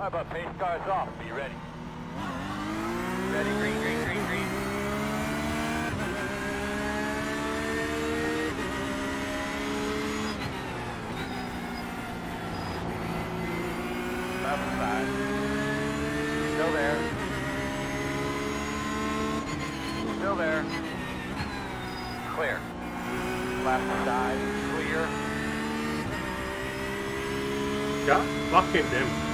How about pace cars off? Be ready. Ready, green. Left side. Still there. Clear. Left side, clear. God fucking damn.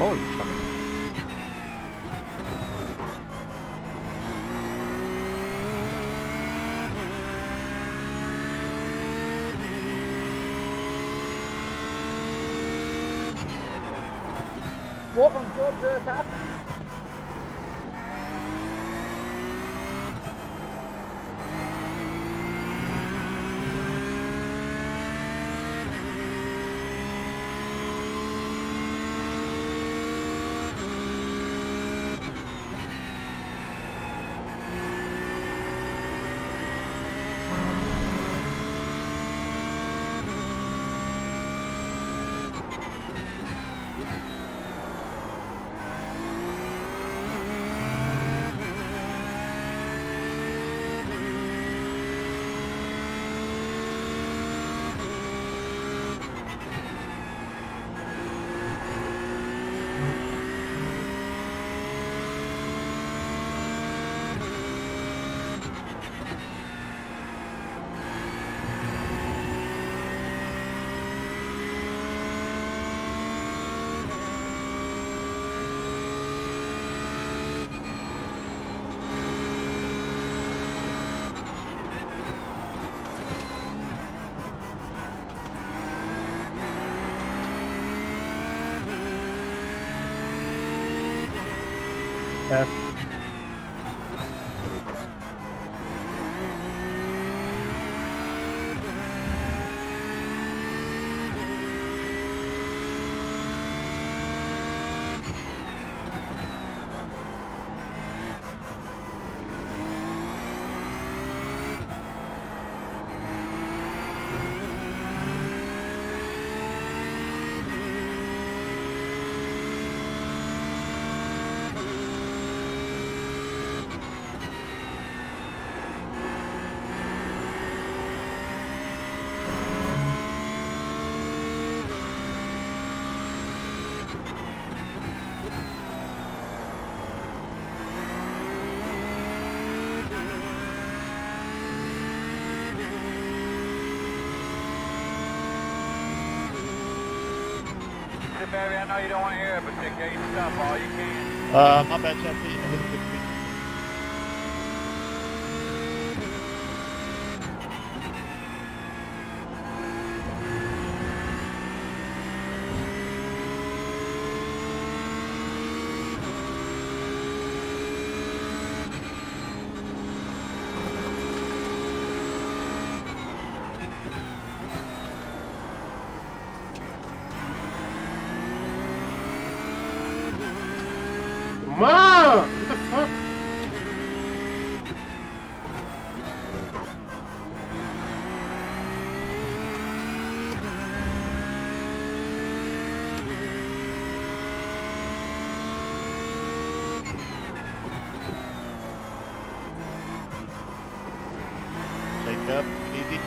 Holy fuck. What on earth happened? F. Barry, I know you don't want to hear it, but take your stuff all you can. My bad, Jeffy. Wow! What the fuck? Take up, easy.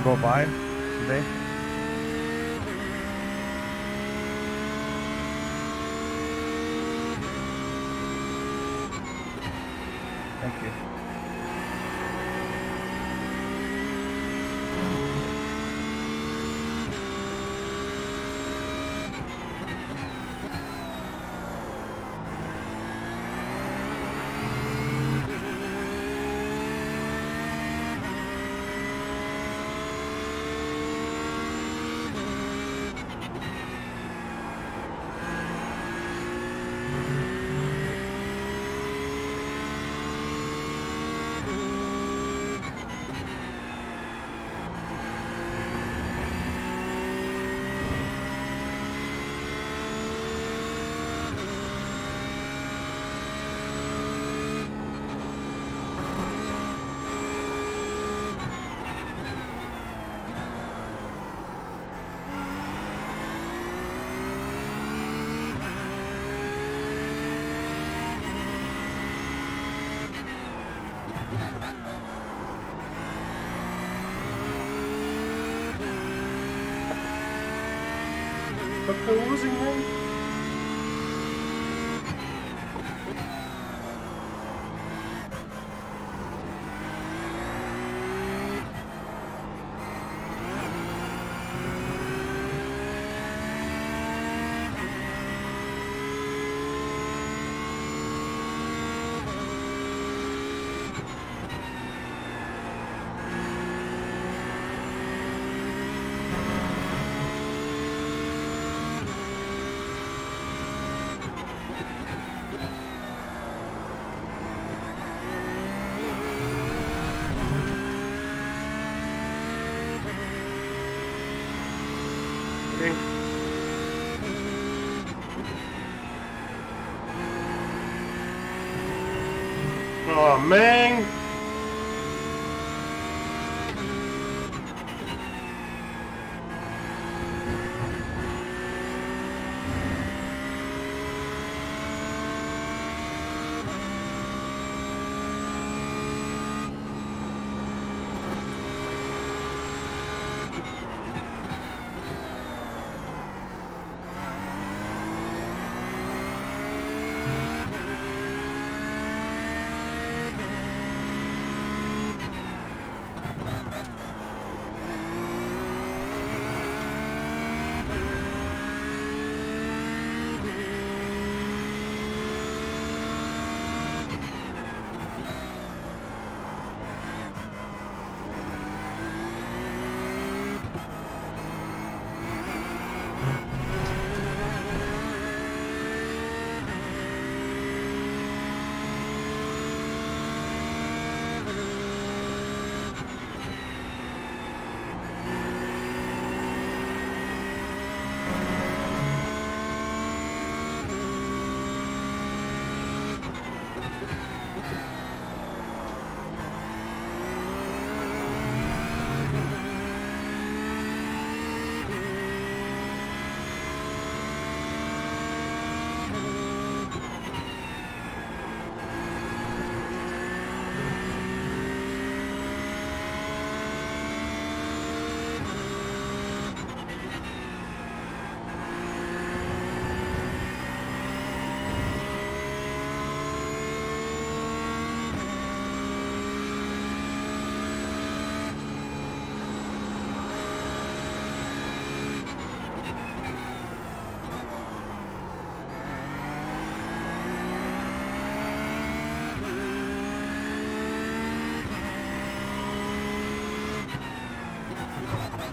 and go by today. Thank you. But we're losing him. Oh man!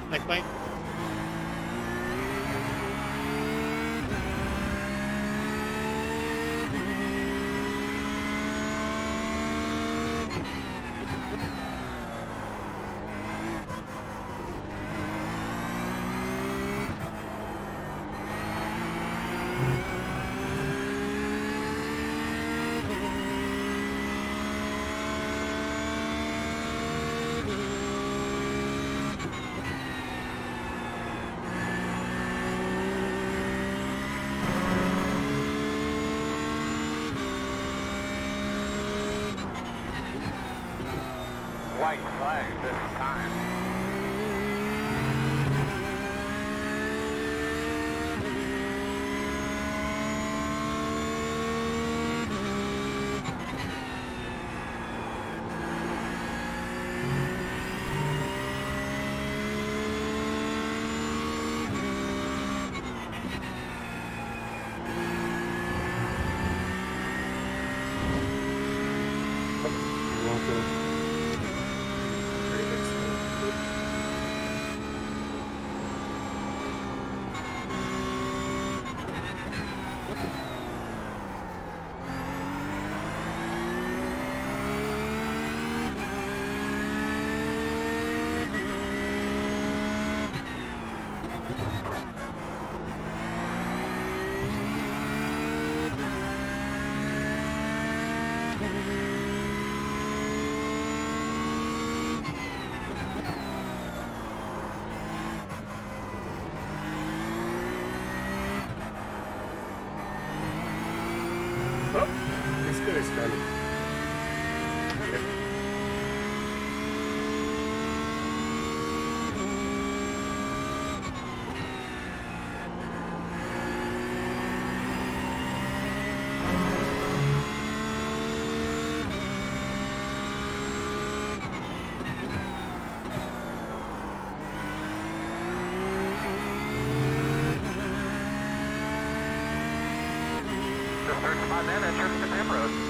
Next bite. White flag this time. also. Search my men at Church to Pembroke.